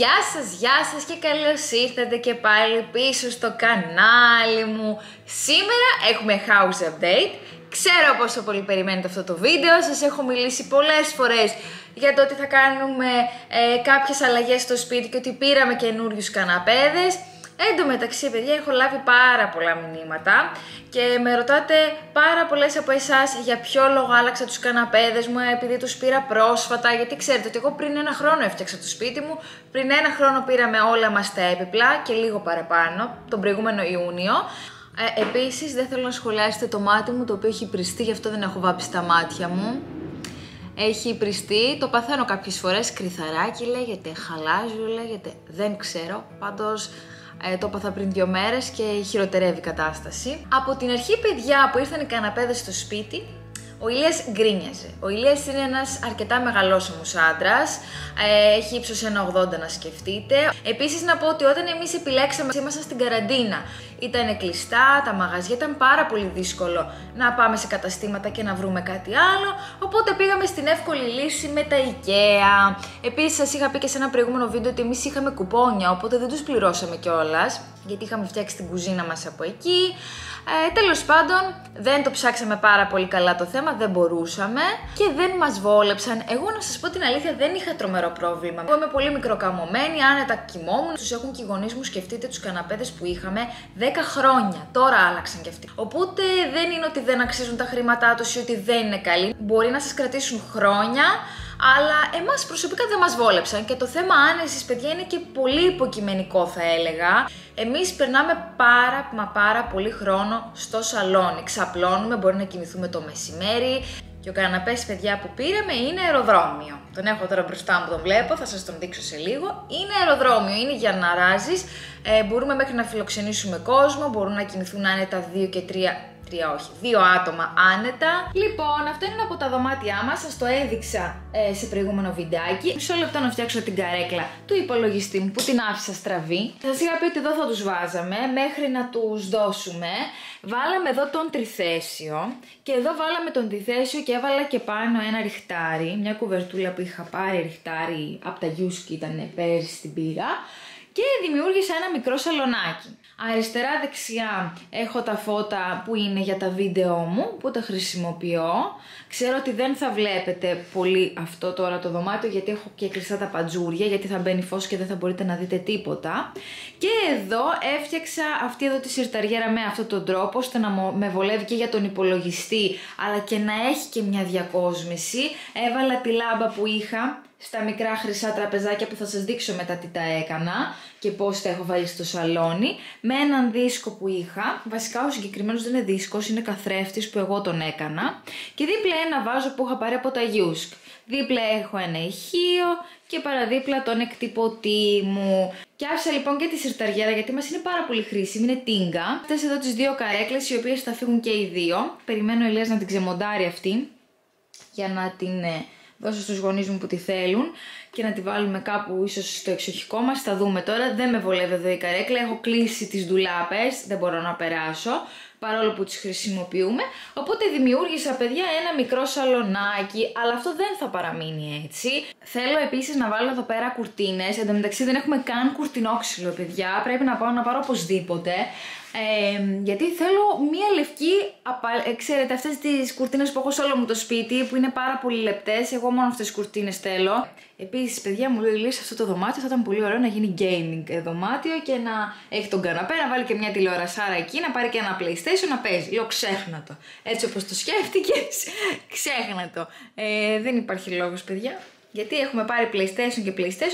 Γεια σας και καλώς ήρθατε και πάλι πίσω στο κανάλι μου. Σήμερα έχουμε house update. Ξέρω πόσο πολύ περιμένετε αυτό το βίντεο. Σας έχω μιλήσει πολλές φορές για το ότι θα κάνουμε κάποιες αλλαγές στο σπίτι και ότι πήραμε καινούριους καναπέδες. Εν τω μεταξύ, παιδιά, έχω λάβει πάρα πολλά μηνύματα και με ρωτάτε πάρα πολλές από εσάς για ποιο λόγο άλλαξα τους καναπέδες μου, επειδή τους πήρα πρόσφατα. Γιατί ξέρετε ότι εγώ πριν ένα χρόνο έφτιαξα το σπίτι μου, πριν ένα χρόνο πήραμε όλα μας τα έπιπλα και λίγο παραπάνω, τον προηγούμενο Ιούνιο. Επίσης, δεν θέλω να σχολιάσετε το μάτι μου, το οποίο έχει πριστεί, γι' αυτό δεν έχω βάψει τα μάτια μου. Έχει πριστεί, το παθαίνω κάποιες φορές, κρυθαράκι λέγεται, χαλάζιο λέγεται, δεν ξέρω, πάντως. Το έπαθα πριν 2 μέρες και χειροτερεύει η κατάσταση. Από την αρχή, παιδιά, που ήρθαν οι καναπέδες στο σπίτι, ο Ηλίας γκρίνιαζε. Ο Ηλίας είναι ένας αρκετά μεγαλόσωμος άντρας, έχει ύψος 1,80 να σκεφτείτε. Επίσης να πω ότι όταν εμείς επιλέξαμε, ήμασταν στην καραντίνα. Ήταν κλειστά, τα μαγαζιά ήταν πάρα πολύ δύσκολο να πάμε σε καταστήματα και να βρούμε κάτι άλλο. Οπότε πήγαμε στην εύκολη λύση με τα IKEA. Επίσης σας είχα πει και σε ένα προηγούμενο βίντεο ότι εμείς είχαμε κουπόνια, οπότε δεν τους πληρώσαμε κιόλας, γιατί είχαμε φτιάξει την κουζίνα μας από εκεί. Τέλος πάντων, δεν το ψάξαμε πάρα πολύ καλά το θέμα, δεν μπορούσαμε και δεν μας βόλεψαν. Εγώ να σας πω την αλήθεια, δεν είχα τρομερό πρόβλημα. Εγώ είμαι πολύ μικροκαμωμένη, άνετα κοιμόμουν. Τους έχουν και οι γονείς μου, σκεφτείτε τους καναπέδες που είχαμε 10 χρόνια. Τώρα άλλαξαν κι αυτοί. Οπότε δεν είναι ότι δεν αξίζουν τα χρήματά τους ή ότι δεν είναι καλοί. Μπορεί να σας κρατήσουν χρόνια. Αλλά εμάς προσωπικά δεν μας βόλεψαν και το θέμα άνεσης, παιδιά, είναι και πολύ υποκειμενικό, θα έλεγα. Εμείς περνάμε πάρα πολύ χρόνο στο σαλόνι. Ξαπλώνουμε, μπορεί να κοιμηθούμε το μεσημέρι. Και ο καναπές, παιδιά, που πήραμε είναι αεροδρόμιο. Τον έχω τώρα μπροστά μου, τον βλέπω, θα σας τον δείξω σε λίγο. Είναι αεροδρόμιο, είναι για να ράζεις. Μπορούμε μέχρι να φιλοξενήσουμε κόσμο, μπορούν να κοιμηθούν άνετα 2 άτομα άνετα. Λοιπόν, αυτό είναι από τα δωμάτια μας. Σας το έδειξα σε προηγούμενο βιντεάκι. Μισό λεπτό να φτιάξω την καρέκλα του υπολογιστή μου που την άφησα στραβή. Σας είχα πει ότι εδώ θα τους βάζαμε μέχρι να τους δώσουμε. Βάλαμε εδώ τον τριθέσιο και εδώ βάλαμε τον τριθέσιο και έβαλα και πάνω ένα ριχτάρι. Μια κουβερτούλα που είχα πάρει ριχτάρι από τα Γιούσκι, ήταν πέρυσι στην πύρα. Και δημιούργησα ένα μικρό σαλονάκι. Αριστερά-δεξιά έχω τα φώτα που είναι για τα βίντεο μου, που τα χρησιμοποιώ. Ξέρω ότι δεν θα βλέπετε πολύ αυτό τώρα το δωμάτιο, γιατί έχω και κλειστά τα παντζούρια, γιατί θα μπαίνει φως και δεν θα μπορείτε να δείτε τίποτα. Και εδώ έφτιαξα αυτή εδώ τη σιρταριέρα με αυτόν τον τρόπο, ώστε να με βολεύει και για τον υπολογιστή, αλλά και να έχει και μια διακόσμηση. Έβαλα τη λάμπα που είχα στα μικρά χρυσά τραπεζάκια που θα σας δείξω μετά τι τα έκανα και πώς τα έχω βάλει στο σαλόνι, με έναν δίσκο που είχα. Βασικά ο συγκεκριμένος δεν είναι δίσκος, είναι καθρέφτης που εγώ τον έκανα, και δίπλα ένα βάζο που είχα πάρει από τα Γιούσκ. Δίπλα έχω ένα ηχείο και παραδίπλα τον εκτυπωτή μου. Και άφησα λοιπόν και τη σιρταριέρα, γιατί μας είναι πάρα πολύ χρήσιμη, είναι τίγκα. Αυτές εδώ τις 2 καρέκλες, οι οποίες θα φύγουν και οι 2. Περιμένω ο Ηλίας να την ξεμοντάρει αυτή για να την δώσω στους γονείς μου που τη θέλουν και να τη βάλουμε κάπου ίσως στο εξοχικό μας. Θα δούμε τώρα, δεν με βολεύει εδώ η καρέκλα, έχω κλείσει τις ντουλάπες, δεν μπορώ να περάσω παρόλο που τις χρησιμοποιούμε. Οπότε δημιούργησα, παιδιά, ένα μικρό σαλονάκι, αλλά αυτό δεν θα παραμείνει έτσι. Θέλω επίσης να βάλω εδώ πέρα κουρτίνες. Εν τω μεταξύ δεν έχουμε καν κουρτινόξυλο, παιδιά, πρέπει να πάω να πάρω οπωσδήποτε. Γιατί θέλω μία λευκή, ξέρετε αυτές τις κουρτίνες που έχω σε όλο μου το σπίτι, που είναι πάρα πολύ λεπτές, εγώ μόνο αυτές τις κουρτίνες θέλω. Επίσης, παιδιά, μου λέει λύση, αυτό το δωμάτιο θα ήταν πολύ ωραίο να γίνει gaming δωμάτιο και να έχει τον καναπέ, να βάλει και μια τηλεορασάρα εκεί, να πάρει και ένα PlayStation να παίζει. Λέω, ξέχνα το. Έτσι όπως το σκέφτηκες, ξέχνα το. Δεν υπάρχει λόγος, παιδιά, γιατί έχουμε πάρει PlayStation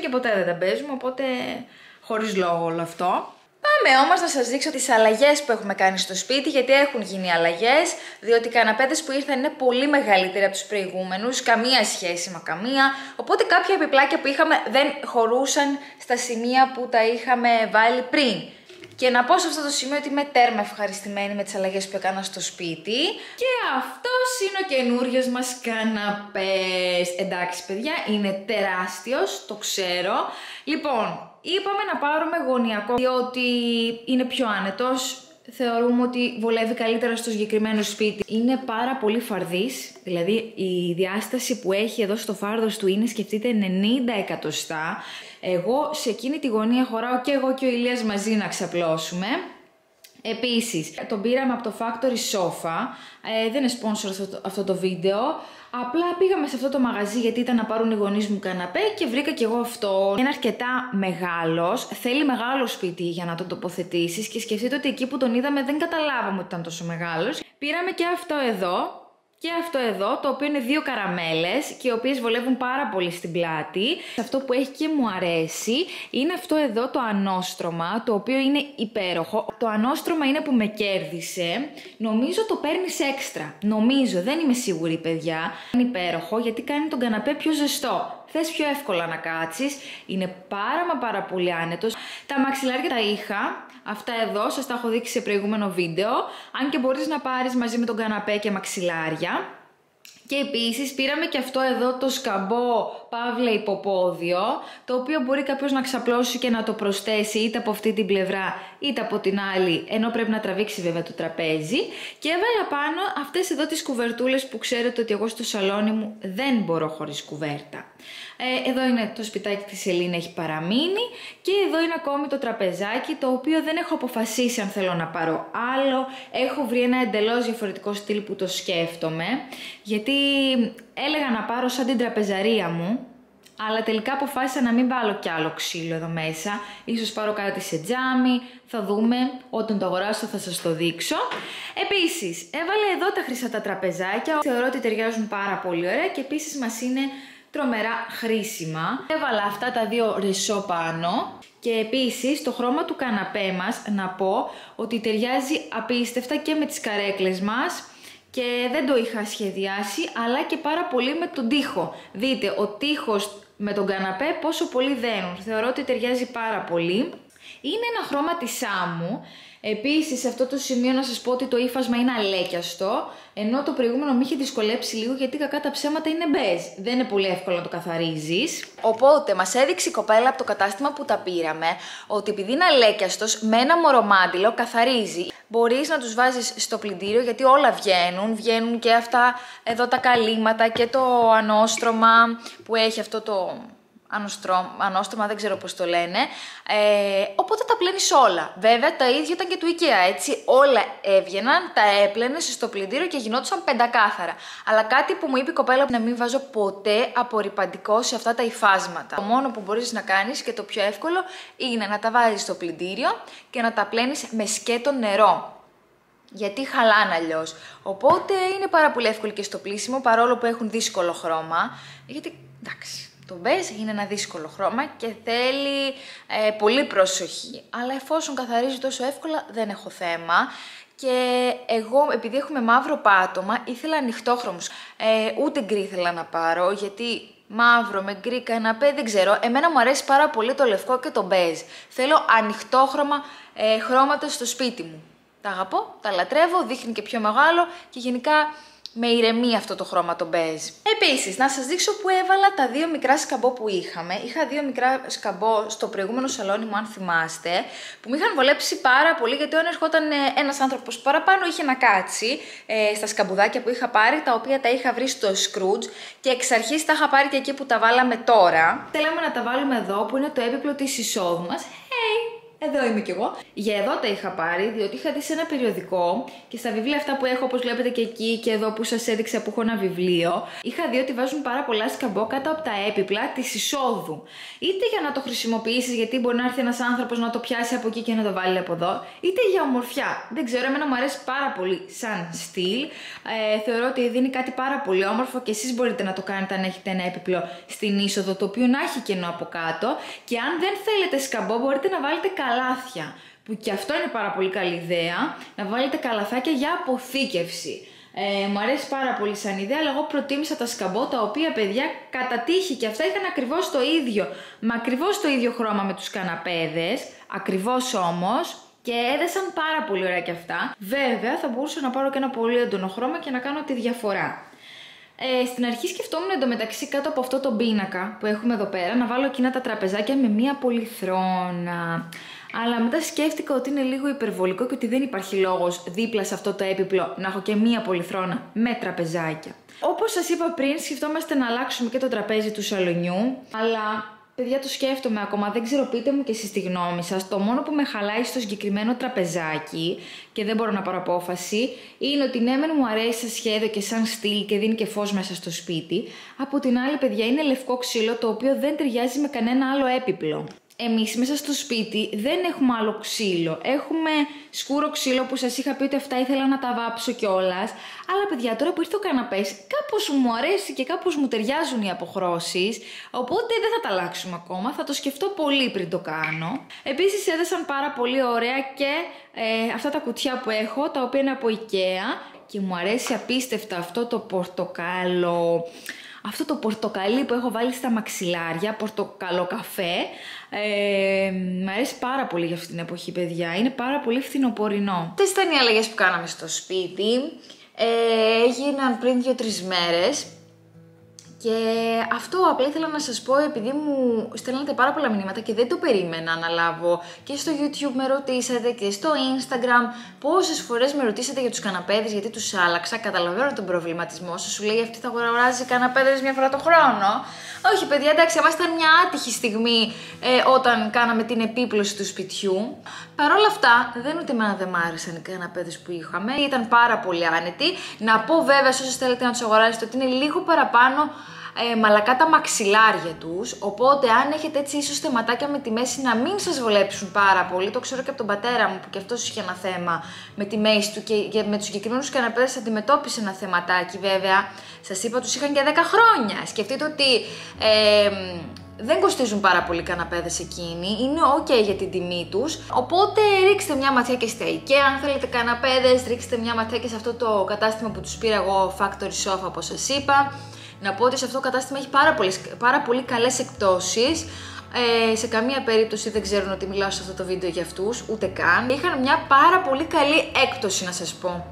και ποτέ δεν τα παίζουμε, οπότε χωρίς λόγο όλο αυτό. Πάμε όμως να σας δείξω τις αλλαγές που έχουμε κάνει στο σπίτι, γιατί έχουν γίνει αλλαγές, διότι οι καναπέδες που ήρθαν είναι πολύ μεγαλύτεροι από τους προηγούμενους, καμία σχέση μα καμία, οπότε κάποια επιπλάκια που είχαμε δεν χωρούσαν στα σημεία που τα είχαμε βάλει πριν. Και να πω σε αυτό το σημείο ότι είμαι τέρμα ευχαριστημένη με τις αλλαγές που έκανα στο σπίτι. Και αυτός είναι ο καινούριος μας καναπές. Εντάξει, παιδιά, είναι τεράστιος, το ξέρω. Λοιπόν, είπαμε να πάρουμε γωνιακό, διότι είναι πιο άνετος. θεωρούμε ότι βολεύει καλύτερα στο συγκεκριμένο σπίτι. Είναι πάρα πολύ φαρδής, δηλαδή η διάσταση που έχει εδώ στο φάρδος του είναι, σκεφτείτε, 90 εκατοστά. Εγώ σε εκείνη τη γωνία χωράω και εγώ και ο Ηλίας μαζί να ξαπλώσουμε. Επίσης, τον πήραμε από το Factory Sofa, δεν είναι sponsor αυτό το βίντεο, απλά πήγαμε σε αυτό το μαγαζί γιατί ήταν να πάρουν οι γονείς μου καναπέ και βρήκα κι εγώ αυτό. Είναι αρκετά μεγάλος, θέλει μεγάλο σπίτι για να τον τοποθετήσεις και σκεφτείτε ότι εκεί που τον είδαμε δεν καταλάβαμε ότι ήταν τόσο μεγάλος. Πήραμε και αυτό εδώ. Και αυτό εδώ, το οποίο είναι δύο καραμέλες και οι οποίες βολεύουν πάρα πολύ στην πλάτη. Αυτό που έχει και μου αρέσει είναι αυτό εδώ το ανόστρωμα, το οποίο είναι υπέροχο. Το ανόστρωμα είναι που με κέρδισε. Νομίζω το παίρνεις έξτρα. Νομίζω, δεν είμαι σίγουρη παιδιά. Είναι υπέροχο γιατί κάνει τον καναπέ πιο ζεστό. Θες πιο εύκολα να κάτσεις. Είναι πάρα πολύ άνετος. Τα μαξιλάρια τα είχα. Αυτά εδώ σας τα έχω δείξει σε προηγούμενο βίντεο. Αν και μπορείς να πάρεις μαζί με τον καναπέ και μαξιλάρια. Και επίσης πήραμε και αυτό εδώ το σκαμπό παύλα υποπόδιο, το οποίο μπορεί κάποιος να ξαπλώσει και να το προσθέσει είτε από αυτή την πλευρά είτε από την άλλη, ενώ πρέπει να τραβήξει βέβαια το τραπέζι. Και έβαλα πάνω αυτές εδώ τις κουβερτούλες που ξέρετε ότι εγώ στο σαλόνι μου δεν μπορώ χωρίς κουβέρτα. Εδώ είναι το σπιτάκι της Ελίνα, έχει παραμείνει. Και εδώ είναι ακόμη το τραπεζάκι, το οποίο δεν έχω αποφασίσει αν θέλω να πάρω άλλο. Έχω βρει ένα εντελώς διαφορετικό στυλ που το σκέφτομαι, γιατί έλεγα να πάρω σαν την τραπεζαρία μου, αλλά τελικά αποφάσισα να μην βάλω κι άλλο ξύλο εδώ μέσα. Ίσως πάρω κάτι σε τζάμι, θα δούμε, όταν το αγοράσω θα σας το δείξω. Επίσης, έβαλε εδώ τα χρυσά τα τραπεζάκια, θεωρώ ότι ταιριάζουν πάρα πολύ ωραία και επίσης μας είναι τρομερά χρήσιμα. Έβαλα αυτά τα δύο ρεσό πάνω και επίσης το χρώμα του καναπέ μας, να πω ότι ταιριάζει απίστευτα και με τις καρέκλες μας. Και δεν το είχα σχεδιάσει, αλλά και πάρα πολύ με τον τοίχο. Δείτε, ο τοίχος με τον καναπέ πόσο πολύ δένουν. Θεωρώ ότι ταιριάζει πάρα πολύ. Είναι ένα χρώμα της Σάμου. Επίσης, σε αυτό το σημείο να σας πω ότι το ύφασμα είναι αλέκιαστο, ενώ το προηγούμενο με είχε δυσκολέψει λίγο γιατί κακά τα ψέματα είναι μπέζ. Δεν είναι πολύ εύκολο να το καθαρίζεις. Οπότε, μας έδειξε η κοπέλα από το κατάστημα που τα πήραμε ότι επειδή είναι αλέκιαστος, με ένα μορομάντιλο καθαρίζει. Μπορείς να τους βάζεις στο πλυντήριο γιατί όλα βγαίνουν. Βγαίνουν και αυτά εδώ τα καλύματα και το ανόστρωμα που έχει αυτό το... ανόστρωμα, δεν ξέρω πώς το λένε. Οπότε τα πλένεις όλα. Βέβαια τα ίδια ήταν και του IKEA, έτσι. Όλα έβγαιναν, τα έπλαινες στο πλυντήριο και γινόντουσαν πεντακάθαρα. Αλλά κάτι που μου είπε η κοπέλα, να μην βάζω ποτέ απορρυπαντικό σε αυτά τα υφάσματα. Το μόνο που μπορείς να κάνεις και το πιο εύκολο είναι να τα βάζεις στο πλυντήριο και να τα πλένεις με σκέτο νερό. Γιατί χαλάνε αλλιώς. Οπότε είναι πάρα πολύ εύκολο και στο πλύσιμο, παρόλο που έχουν δύσκολο χρώμα. Γιατί εντάξει. Το μπέζ είναι ένα δύσκολο χρώμα και θέλει πολύ προσοχή. Αλλά εφόσον καθαρίζει τόσο εύκολα δεν έχω θέμα. Και εγώ επειδή έχουμε μαύρο πάτωμα ήθελα ανοιχτόχρωμους. Ούτε γκρι ήθελα να πάρω γιατί μαύρο με γκρι καναπέ δεν ξέρω. Εμένα μου αρέσει πάρα πολύ το λευκό και το μπέζ. Θέλω ανοιχτόχρωμα χρώματα στο σπίτι μου. Τα αγαπώ, τα λατρεύω, δείχνει και πιο μεγάλο και γενικά... με ηρεμεί αυτό το χρώμα το μπέζ. Επίσης, να σας δείξω που έβαλα τα δύο μικρά σκαμπό που είχαμε. Είχα δύο μικρά σκαμπό στο προηγούμενο σαλόνι μου, αν θυμάστε, που με είχαν βολέψει πάρα πολύ, γιατί όταν ερχόταν ένας άνθρωπος παραπάνω είχε να κάτσει στα σκαμπουδάκια που είχα πάρει, τα οποία τα είχα βρει στο Scrooge και εξ αρχής τα είχα πάρει και εκεί που τα βάλαμε τώρα. Θέλαμε να τα βάλουμε εδώ, που είναι το έπιπλο της εισόδου μας. Hey! Εδώ είμαι κι εγώ. Για εδώ τα είχα πάρει, διότι είχα δει σε ένα περιοδικό και στα βιβλία αυτά που έχω, όπως βλέπετε και εκεί και εδώ που σας έδειξα που έχω ένα βιβλίο, είχα δει ότι βάζουν πάρα πολλά σκαμπό κάτω από τα έπιπλα της εισόδου. Είτε για να το χρησιμοποιήσεις, γιατί μπορεί να έρθει ένας άνθρωπος να το πιάσει από εκεί και να το βάλει από εδώ, είτε για ομορφιά. Δεν ξέρω, εμένα μου αρέσει πάρα πολύ σαν στυλ. Θεωρώ ότι δίνει κάτι πάρα πολύ όμορφο και εσείς μπορείτε να το κάνετε αν έχετε ένα έπιπλο στην είσοδο, το οποίο να έχει κενό από κάτω. Και αν δεν θέλετε σκαμπό, μπορείτε να βάλετε καλάθια, που και αυτό είναι πάρα πολύ καλή ιδέα, να βάλετε καλαθάκια για αποθήκευση. Μου αρέσει πάρα πολύ σαν ιδέα, αλλά εγώ προτίμησα τα σκαμπό, τα οποία παιδιά κατά τύχη και αυτά είχαν ακριβώς το ίδιο, μα ακριβώς το ίδιο χρώμα με τους καναπέδες, ακριβώς όμως, και έδεσαν πάρα πολύ ωραία και αυτά. Βέβαια θα μπορούσα να πάρω και ένα πολύ έντονο χρώμα και να κάνω τη διαφορά. Στην αρχή σκεφτόμουν εντωμεταξύ κάτω από αυτό το πίνακα που έχουμε εδώ πέρα να βάλω εκείνα τα τραπεζάκια με μία πολυθρόνα. αλλά μετά σκέφτηκα ότι είναι λίγο υπερβολικό και ότι δεν υπάρχει λόγος δίπλα σε αυτό το έπιπλο να έχω και μία πολυθρόνα με τραπεζάκια. Όπως σας είπα πριν, σκεφτόμαστε να αλλάξουμε και το τραπέζι του σαλονιού, αλλά... Παιδιά, το σκέφτομαι ακόμα, δεν ξέρω, πείτε μου και εσείς τη γνώμη σας. Το μόνο που με χαλάει στο συγκεκριμένο τραπεζάκι και δεν μπορώ να πάρω απόφαση είναι ότι ναι, μεν μου αρέσει σαν σχέδιο και σαν στυλ και δίνει και φως μέσα στο σπίτι. Από την άλλη, παιδιά, είναι λευκό ξύλο το οποίο δεν ταιριάζει με κανένα άλλο έπιπλο. Εμείς μέσα στο σπίτι δεν έχουμε άλλο ξύλο. Έχουμε σκούρο ξύλο που σας είχα πει ότι αυτά ήθελα να τα βάψω κιόλας. Αλλά παιδιά, τώρα που ήρθε ο καναπές, κάπως μου αρέσει και κάπως μου ταιριάζουν οι αποχρώσεις. Οπότε δεν θα τα αλλάξουμε ακόμα. Θα το σκεφτώ πολύ πριν το κάνω. Επίσης έδεσαν πάρα πολύ ωραία και αυτά τα κουτιά που έχω, τα οποία είναι από IKEA. Και μου αρέσει απίστευτα αυτό το πορτοκάλο. Αυτό το πορτοκαλί που έχω βάλει στα μαξιλάρια, πορτοκαλό καφέ, μ' αρέσει πάρα πολύ για αυτή την εποχή, παιδιά. Είναι πάρα πολύ φθινοπορεινό. Αυτές ήταν οι αλλαγές που κάναμε στο σπίτι. Έγιναν πριν 2-3 μέρες. Και αυτό απλά ήθελα να σας πω, επειδή μου στέλνατε πάρα πολλά μηνύματα και δεν το περίμενα να λάβω. Και στο YouTube με ρωτήσατε και στο Instagram, πόσες φορές με ρωτήσατε για τους καναπέδες, γιατί τους άλλαξα. Καταλαβαίνω τον προβληματισμό σας, σου λέει αυτή θα αγοράζει καναπέδες μια φορά το χρόνο. Όχι παιδιά, εντάξει, εμάς ήταν μια άτυχη στιγμή όταν κάναμε την επίπλωση του σπιτιού. Παρ' όλα αυτά, δεν ούτε εμένα δεν μ' άρεσαν οι καναπέδες που είχαμε, ήταν πάρα πολύ άνετοι. Να πω βέβαια σε όσους θέλετε να τους αγοράσετε ότι είναι λίγο παραπάνω μαλακά τα μαξιλάρια τους, οπότε αν έχετε έτσι ίσως θεματάκια με τη μέση να μην σας βολέψουν πάρα πολύ. Το ξέρω και από τον πατέρα μου που και αυτός είχε ένα θέμα με τη μέση του και με τους συγκεκριμένους καναπέδες αντιμετώπισε ένα θεματάκι βέβαια. Σας είπα τους είχαν και 10 χρόνια, σκεφτείτε ότι... δεν κοστίζουν πάρα πολύ καναπέδες εκείνοι, είναι ok για την τιμή τους. Οπότε ρίξτε μια ματιά και στα IKEA, αν θέλετε καναπέδες, ρίξτε μια ματιά και σε αυτό το κατάστημα που τους πήρα εγώ, Factory Sofa, όπως σας είπα. Να πω ότι σε αυτό το κατάστημα έχει πάρα πολύ καλές εκπτώσεις. Σε καμία περίπτωση δεν ξέρουν ότι μιλάω σε αυτό το βίντεο για αυτούς, ούτε καν. Είχαν μια πάρα πολύ καλή έκπτωση να σας πω.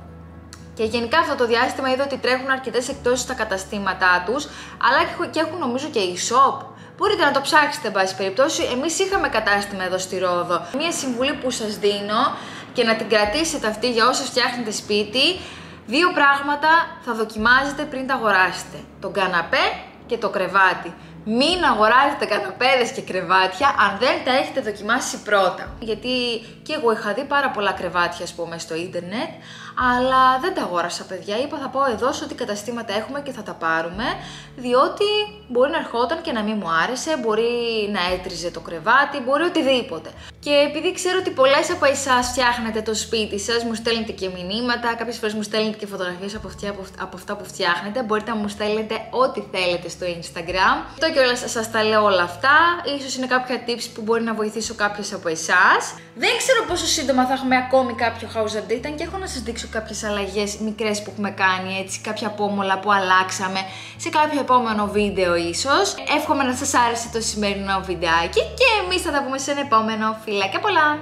Και γενικά αυτό το διάστημα είδα ότι τρέχουν αρκετές εκπτώσεις στα καταστήματά τους, αλλά και έχουν νομίζω και e-shop. Μπορείτε να το ψάξετε, εν πάση περιπτώσει. Εμείς είχαμε κατάστημα εδώ στη Ρόδο. Μία συμβουλή που σας δίνω και να την κρατήσετε αυτή για όσες φτιάχνετε σπίτι. 2 πράγματα θα δοκιμάζετε πριν τα αγοράσετε. Τον καναπέ και το κρεβάτι. Μην αγοράζετε καναπέδες και κρεβάτια αν δεν τα έχετε δοκιμάσει πρώτα. Γιατί και εγώ είχα δει πάρα πολλά κρεβάτια, ας πούμε, στο ίντερνετ, αλλά δεν τα αγόρασα, παιδιά. Είπα θα πάω εδώ σε ό,τι καταστήματα έχουμε και θα τα πάρουμε, διότι μπορεί να ερχόταν και να μην μου άρεσε, μπορεί να έτριζε το κρεβάτι, μπορεί οτιδήποτε. Και επειδή ξέρω ότι πολλές από εσάς φτιάχνετε το σπίτι σας, μου στέλνετε και μηνύματα, κάποιες φορές μου στέλνετε και φωτογραφίες από αυτά που φτιάχνετε, μπορείτε να μου στέλνετε ό,τι θέλετε στο Instagram. Και όλα σας τα λέω όλα αυτά. Ίσως είναι κάποια tips που μπορεί να βοηθήσω κάποιες από εσάς. Δεν ξέρω πόσο σύντομα θα έχουμε ακόμη κάποιο house update, αν και έχω να σας δείξω κάποιες αλλαγές μικρές που έχουμε κάνει, έτσι, κάποια απόμολα που αλλάξαμε σε κάποιο επόμενο βίντεο ίσως. Εύχομαι να σας άρεσε το σημερινό βιντεάκι και εμείς θα τα πούμε σε ένα επόμενο. Φιλάκια πολλά!